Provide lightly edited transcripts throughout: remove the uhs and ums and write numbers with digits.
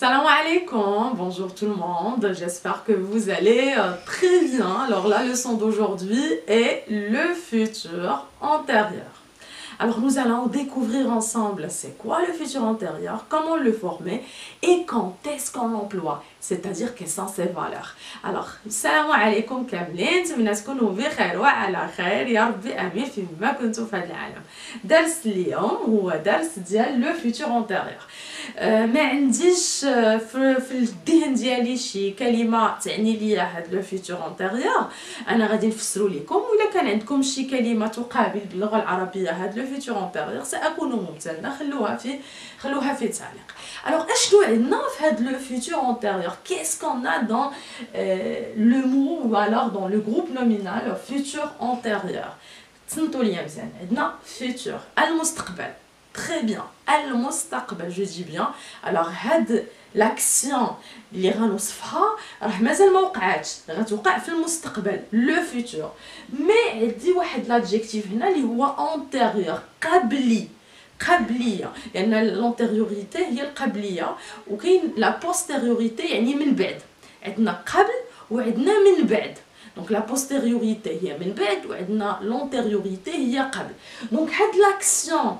Salam alaikum, bonjour tout le monde, j'espère que vous allez très bien. Alors la leçon d'aujourd'hui est le futur antérieur. Alors nous allons découvrir ensemble c'est quoi le futur antérieur, comment le former et quand est-ce qu'on l'emploie, c'est-à-dire quelles sont ses valeurs. Alors, salam alaikum kamlin, t'mina tkounou bi khayr wa ala khayr, ya rabbi amin fi ma kuntou fi hada al-alam. Dars l'youm huwa dars dial le futur antérieur. ما عنديش في الذهن ديالي شي كلمه تعني ليا هذا لو فيتور انتيريور. انا غادي نفسرو لكم، ولا كان عندكم شي كلمه تقابل باللغه العربيه هذا لو فيتور انتيريور ساكون ممتنه، خلوها في التعليق. الوغ اشنو عندنا في هذا لو فيتور انتيريور؟ كيس كون ا دون لو مو و alors dans le groupe nominal futur antérieur. تنتو ليا مزيان، عندنا futur المستقبل. Très bien. Al-Mustaqbal, je dis bien. Alors, l'action, les ranusfha, rahmazal mawqa'atch, ratouqa' fil-Mustaqbal, le futur. Mais, il dit l'adjectif, il huwa antérieur, qabli. Qabliya, l'antériorité, il y a le qabliya, ou la postériorité, il y a min ba'd. Il y a qabl, ou il y a min ba'd. Donc la postériorité, il y a min ba'd, ou il y a l'antériorité, il y a qabl. Donc, l'action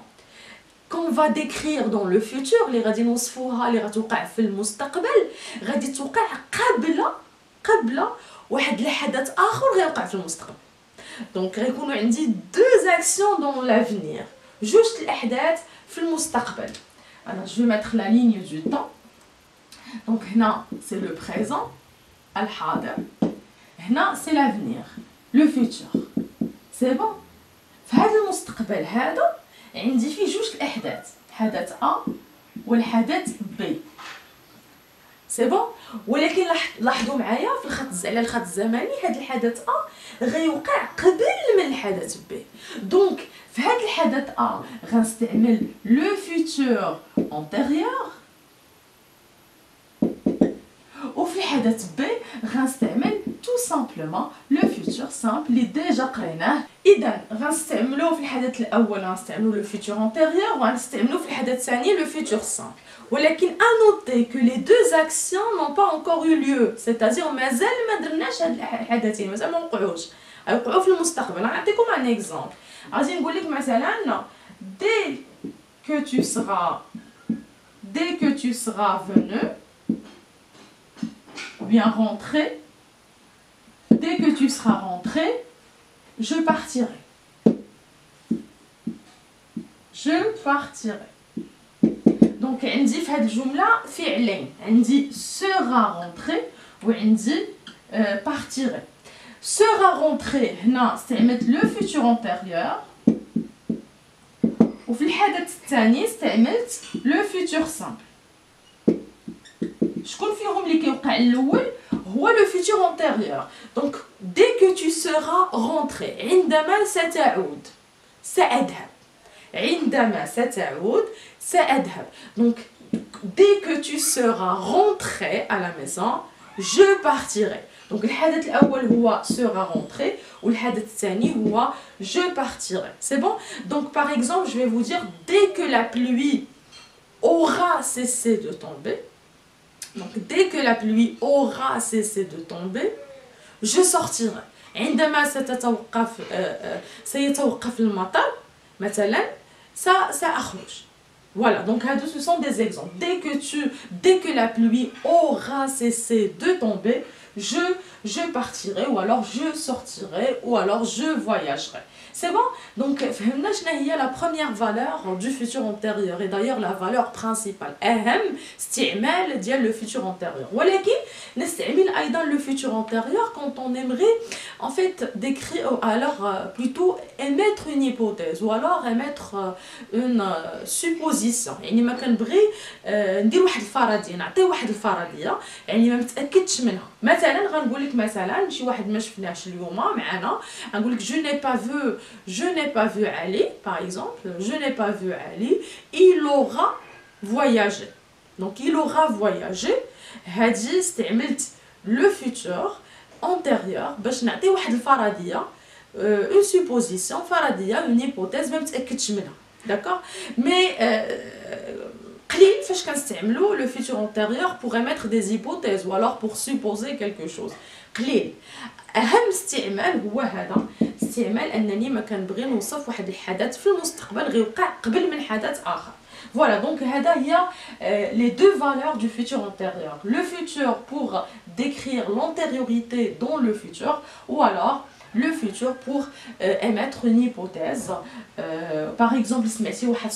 qu'on va décrire dans le futur, les radis nusfouha, les radis touqa' fil-mustaqbal, radis touqa' qabla, wahed l'hadath akhor ghayouqa' fil-mustaqbal. Donc, on a dit deux actions dans l'avenir, juste l'hadath fil-mustaqbal. Alors, je vais mettre la ligne du temps. Donc, là, c'est le présent, al-hadir. Là, c'est l'avenir, le futur. C'est bon. Fahad al-mustaqbal, hada. عندي فيه جوج الاحداث، حدث ا والحدث بي. سي بون، ولكن لاحظوا معايا في الخط على الخط الزمني هذا الحدث ا غيوقع قبل من الحدث بي. دونك في هذا الحدث ا غنستعمل لو فيتور انتيريور، وفي الحدث بي غنستعمل تو سامبلومون لو فيتور سامبل اللي ديجا قريناه. إذا غنستعملو في الحدث الأول غنستعملو لو فيتور انتيريور وغنستعملو في الحدث الثاني لو فيتور سامبل. ولكن أنوتي كو لي دو أكسيون نون با أونكور يو ليو، سيتازيغ مازال ما درناش هاد الحدثين، مازال ما وقعوش، غيوقعو في المستقبل. غنعطيكم أن إكزومبل، غادي نقولك مثلا dès que tu seras venu ou bien rentré. Dès que tu seras rentré, je partirai. Donc, on dit dans cette jumla, fi'lin. On dit sera rentré ou on dit partirai. Sera rentré, c'est mettre le futur antérieur. Ou dans le hadath tani, c'est mettre le futur simple. Je confirme les qui ont هو le futur antérieur. Donc, dès que tu seras rentré, عندما ستعود سأذهب. عندما ستعود سأذهب. Donc, dès que tu seras rentré à la maison, je partirai. Donc, le hadith الأول هو sera rentré ou le hadith الثاني هو je partirai. C'est bon? Donc, par exemple, je vais vous dire dès que la pluie aura cessé de tomber. Donc, dès que la pluie aura cessé de tomber, je sortirai. عندما سيتوقف المطر مثلا سأخرج. Voilà, donc ce sont des exemples. Dès que la pluie aura cessé de tomber, je partirai ou alors je sortirai ou alors je voyagerai. C'est bon? Donc, il y a la première valeur du futur antérieur et d'ailleurs la valeur principale. C'est le futur antérieur. Mais on le futur antérieur quand on aimerait en fait décrire, alors plutôt émettre une hypothèse ou alors émettre une supposition. يعني ما كنبغي ندير واحد الفرضيه، نعطي واحد الفرضيه يعني ما متاكدش منها. مثلا غنقول لك مثلا شي واحد ما شفناهش اليوم معنا، غنقول لك je n'ai pas vu Ali par exemple, je n'ai pas vu Ali, il aura voyagé. Donc il aura voyagé. هادي استعملت le futur antérieur باش نعطي واحد الفرضيه une supposition فرضيه une hypothèse ما متاكدش منها. D'accord? Mais قليل فاش كنستعملوا لو فيتور انتيريور pour émettre des hypothèses ou alors pour supposer quelque chose. قليل. اهم استعمال هو هذا، استعمال انني ما كنبغي نوصف واحد الحدث في المستقبل غيوقع قبل من حدث اخر. Voilà, donc il y a les deux valeurs du futur antérieur. Le futur pour décrire l'antériorité dans le futur, ou alors le futur pour émettre une hypothèse. Par exemple, si on a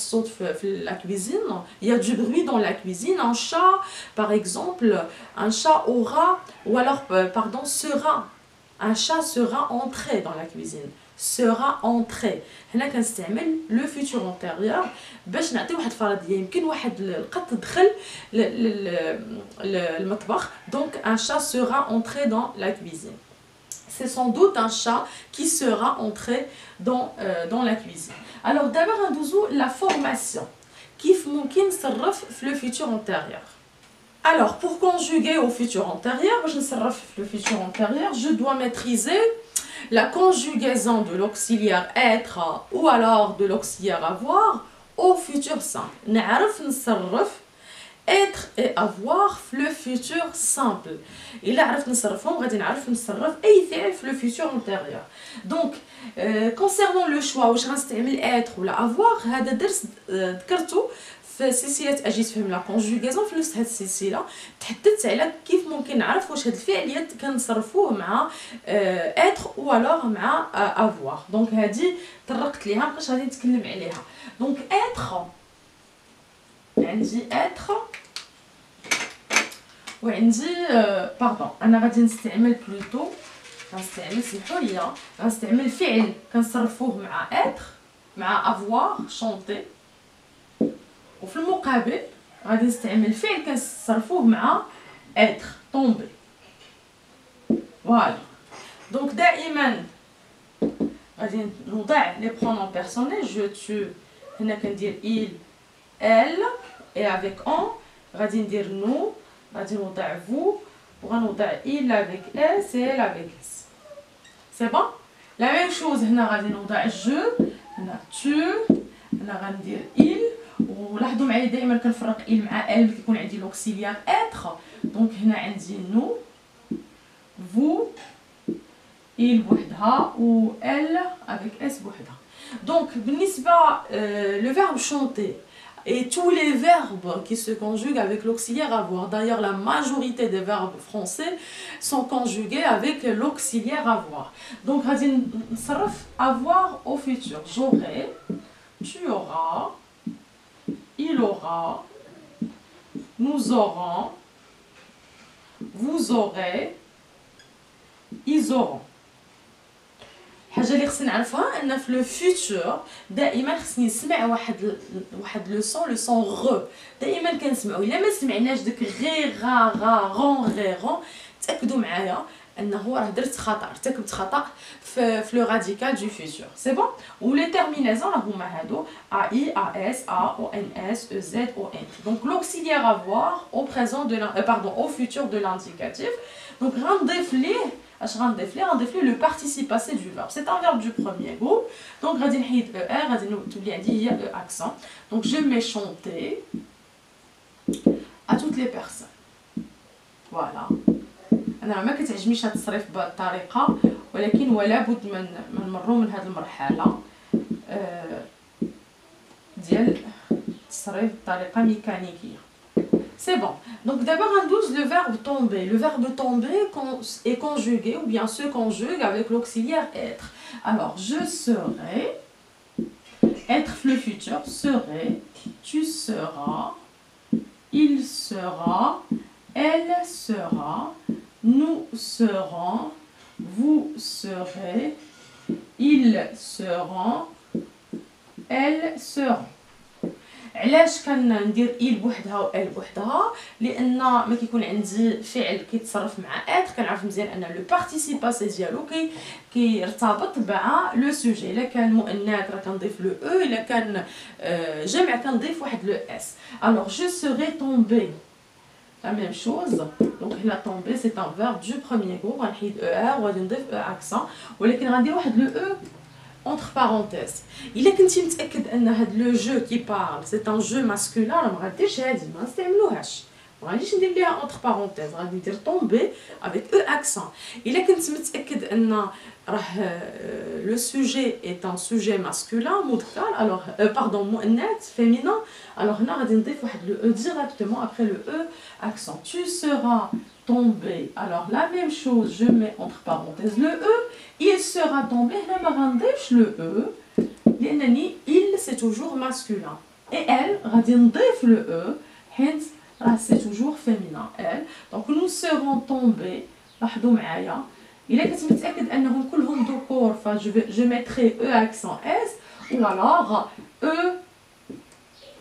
la cuisine, il y a du bruit dans la cuisine, un chat, par exemple, un chat aura, ou alors, pardon, sera. Un chat sera entré dans la cuisine. Sera entré. هنا كنستعمل لو فيتور انتيريور باش نعطي واحد الفرضيه، يمكن واحد القط دخل للمطبخ دونك un chat sera entré dans la cuisine. C'est sans doute un chat qui sera entré dans la cuisine. Alors دابا غندوزو la formation. كيف ممكن نصرف في لو فيتور انتيريور. Alors pour conjuguer au futur antérieur, باش نصرف في لو فيتور انتيريور, je dois maîtriser la conjugaison de l'auxiliaire être ou alors de l'auxiliaire avoir au futur simple. نعرف نصرف être et avoir le futur simple. إلا عرفت نصرفهم غادي نعرف نصرف أي فعل في le futur antérieur. Donc concernant le choix واش غنستعمل être ولا avoir, هذا درس ذكرته في سلسلة أجي تفهم لا كونجوغيزون. في نفس هاد السلسلة تحدثت على كيف ممكن نعرف واش هاد الفعل كنصرفوه مع اتر أو ألوغ مع أفواغ. دونك هادي طرقت ليها مابقاش غادي نتكلم عليها. دونك اتر، عندي اتر وعندي باردون، أنا غادي نستعمل بلوتو، غنستعمل سمحو ليا، غنستعمل فعل كنصرفوه مع اتر مع أفواغ شونتي. وفي المقابل غادي نستعمل فعل كنصرفوه مع être tomber. Voilà. Donc دائما غادي نوضع les pronoms personnels je tu. هنا كندير il elle et avec on. غادي ندير nous. غادي نوضع vous. وغنوضع il avec s et elle avec s. C'est bon. La même chose هنا غادي نوضع je. هنا tu. هنا غندير il. ولاحظوا معايا دائما كنفرق ال مع ال كيكون عندي لوكسيليار اتر. دونك هنا عندي نو فو ال بوحدها و ال افيك اس بوحدها. دونك بالنسبه لو فيرب شونتي et tous les verbes qui se conjuguent avec l'auxiliaire avoir. D'ailleurs, la majorité des verbes français sont conjugués avec l'auxiliaire avoir. Donc غادي نصرف avoir au futur. J'aurai, tu auras, il aura, nous aurons, vous aurez, ils auront. حاجة اللي خصني نعرفها أن في لو فيتور دائما خصني نسمع واحد لو سون غو. دائما كنسمعو، إلا ما سمعناش داك غي غا غا غون غي غون تأكدوا معايا أنه راه درت خطأ، ارتكبت خطأ في لو راديكال دو فيتور. سي بون. و لي تيرمينازون هما هادو ا اي ا اس ا او ان اس او زد او ان. دونك لوكسيليير افوار او بريزون دو باردون او فيتور دو لانديكاتيف. دونك غنضيف ليه لو بارتيسيب باسي دو فيرب. سي ان فيرب دو بروميير غروب. دونك غادي نحيد او ار، غادي تولي عندي هي او اكسون. دونك جو مي شونتي ا توت لي بيرسون. فوالا. أنا ما كتعجبنيش هاد التصريف بهاد الطريقة، ولكن ولا بد من نمرو من هاد المرحلة ديال التصريف بطريقة ميكانيكية. C'est bon. Donc d'abord on douze le verbe tomber. Le verbe tomber est conjugué ou bien se conjugue avec l'auxiliaire être. Alors je serai, être le futur serait, tu seras, il sera, elle sera, nous serons, vous serez, ils seront, elles seront. علاش كندير إل بوحدها و إل بوحدها؟ لأن ما كيكون عندي فعل كيتصرف مع إتر كنعرف مزيان أن لو بارتيسيب باسي ديالو كيرتبط مع لو سوجي. إلا كان مؤنث راه كنضيف لو أو، إلا كان جمع كنضيف واحد لو إس. ألوغ جو سوغي تومبي. La même chose. Donc la tombée c'est un verbe du premier groupe. On va enlever er, on va enlever accent. Ou le entre parenthèses. Il est كنتي متاكد ان هذا لو جو كي بارل سي ان جو ماسكولار ما غاديش هادي ما نستعملوهاش ما غاديش ندير ليها entre parenthèses غادي ندير tomber avec e accent. الا كنت متاكد ان راه لو سوجي est un sujet masculin مذكر alors pardon مؤنث féminin alors هنا غادي نضيف واحد لو e directement après le e accent. Tu seras tombé. Alors la même chose, je mets entre parenthèses le E, il sera tombé, le E, il c'est toujours masculin. Et elle, le E, c'est toujours féminin. Elle, donc nous serons tombés, je mettrai E accent S, ou alors E,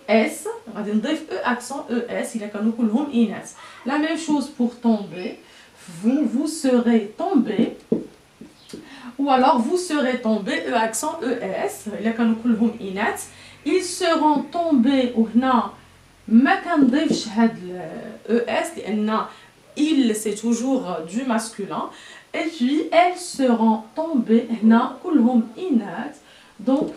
S, غادي نضيف E accent ES إلا كانوا كلهم إناث. La même chose pour tomber, vous serez tombé, ou alors vous serez tombé E accent ES إلا كانوا كلهم إناث. Ils seront tombés وهنا ما كنضيفش هاد ES لأن il c'est toujours du masculin. Et puis elles seront tombées هنا كلهم إناث. Donc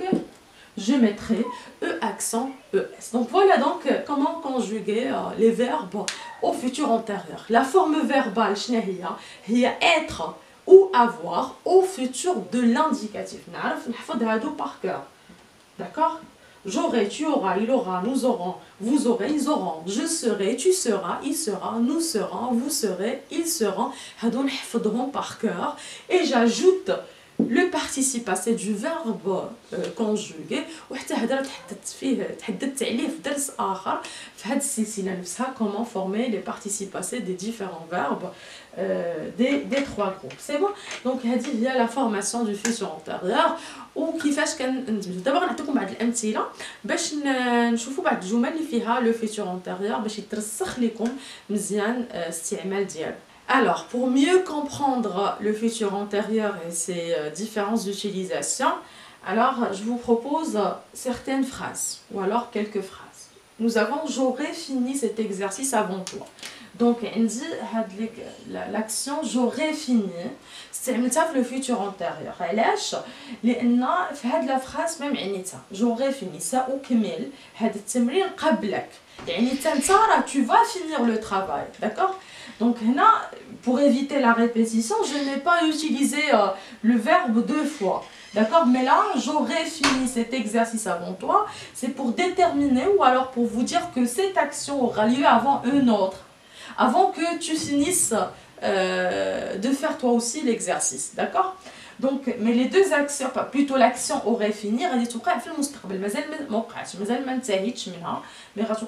je mettrai E accent ES. Donc voilà donc comment conjuguer les verbes au futur antérieur. La forme verbale شناهيا هي être ou avoir au futur de l'indicatif. نعرف نحفظ هادو par cœur. D'accord ? J'aurai, tu auras, il aura, nous aurons, vous aurez, ils auront, je serai, tu seras, il sera, nous serons, vous serez, ils seront. هادو نحفظهم par cœur et j'ajoute le participe passé du verbe conjugué وحتى هذا تحدثت فيه تحدثت عليه في درس آخر في هذه السلسلة نفسها comment former les participes passés des différents verbes des trois groupes. C'est bon. Donc هذه هي la formation du futur antérieur وكيفاش كان دابا نعطيكم بعض الأمثلة باش نشوفوا بعض الجمل اللي فيها le futur antérieur باش يترسخ لكم مزيان استعمال ديالو. Alors, pour mieux comprendre le futur antérieur et ses différentes utilisations, alors je vous propose certaines phrases, ou alors quelques phrases. Nous avons « J'aurais fini cet exercice avant toi ». Donc, on dit l'action « J'aurais fini », c'est le futur antérieur. Elle est, la phrase même « J'aurais fini », ça ou « Kamil », c'est le qablak. Tu vas finir le travail, d'accord? Donc là, pour éviter la répétition, je n'ai pas utilisé le verbe deux fois, d'accord? Mais là, j'aurais fini cet exercice avant toi, c'est pour déterminer ou alors pour vous dire que cette action aura lieu avant une autre, avant que tu finisses de faire toi aussi l'exercice, d'accord? Donc, mais les deux actions, plutôt l'action aurait fini, elle est toujours à faire le mustaqbal. Mais elle est toujours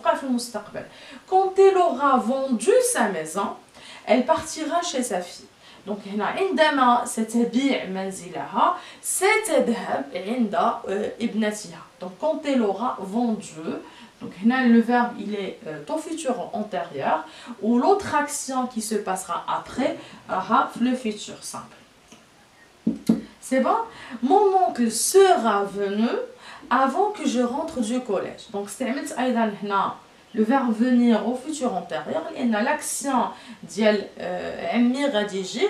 à faire le mustaqbal. Quand elle aura vendu sa maison, elle partira chez sa fille. Donc, هنا عندما ستبيع منزلها ستذهب عند ابنتها. Donc, quand elle aura vendu. Donc, le verbe, il est au futur antérieur. Ou l'autre action qui se passera après, le futur simple. C'est bon. Mon oncle sera venu avant que je rentre du collège. Donc, c'est le verbe venir au futur antérieur. Il y a l'action d'Amir Radiji.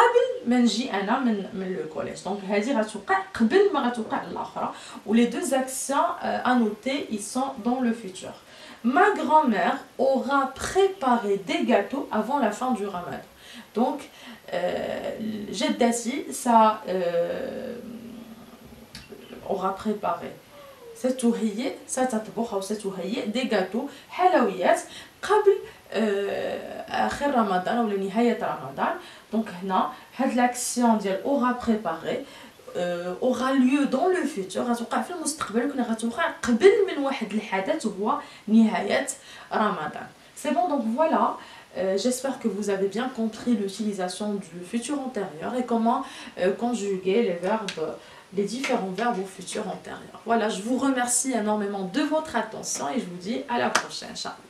قبل ما نجي انا من لو كوليج دونك هذه غتوقع قبل ما غتوقع الاخرى ولي دوز اكسيون ا نوتي اي سون دون لو فيتور. ما غرامير اورا بريباري دي غاتو افون لا فان دو رمضان. دونك جدتي سا اورا بريباري ستهيئ ستطبخ او ستهيئ دي غاتو حلويات قبل آخر رمضان أو لنهاية رمضان. donc هنا هاد l'action ديال aura préparé aura lieu dans le futur غتوقع في المستقبل كنا غتوقع قبل من واحد الحدث هو نهاية رمضان. c'est bon. donc voilà. J'espère que vous avez bien compris l'utilisation du futur antérieur et comment conjuguer les verbes, les différents verbes au futur antérieur. Voilà, je vous remercie énormément de votre attention et je vous dis à la prochaine. Ciao.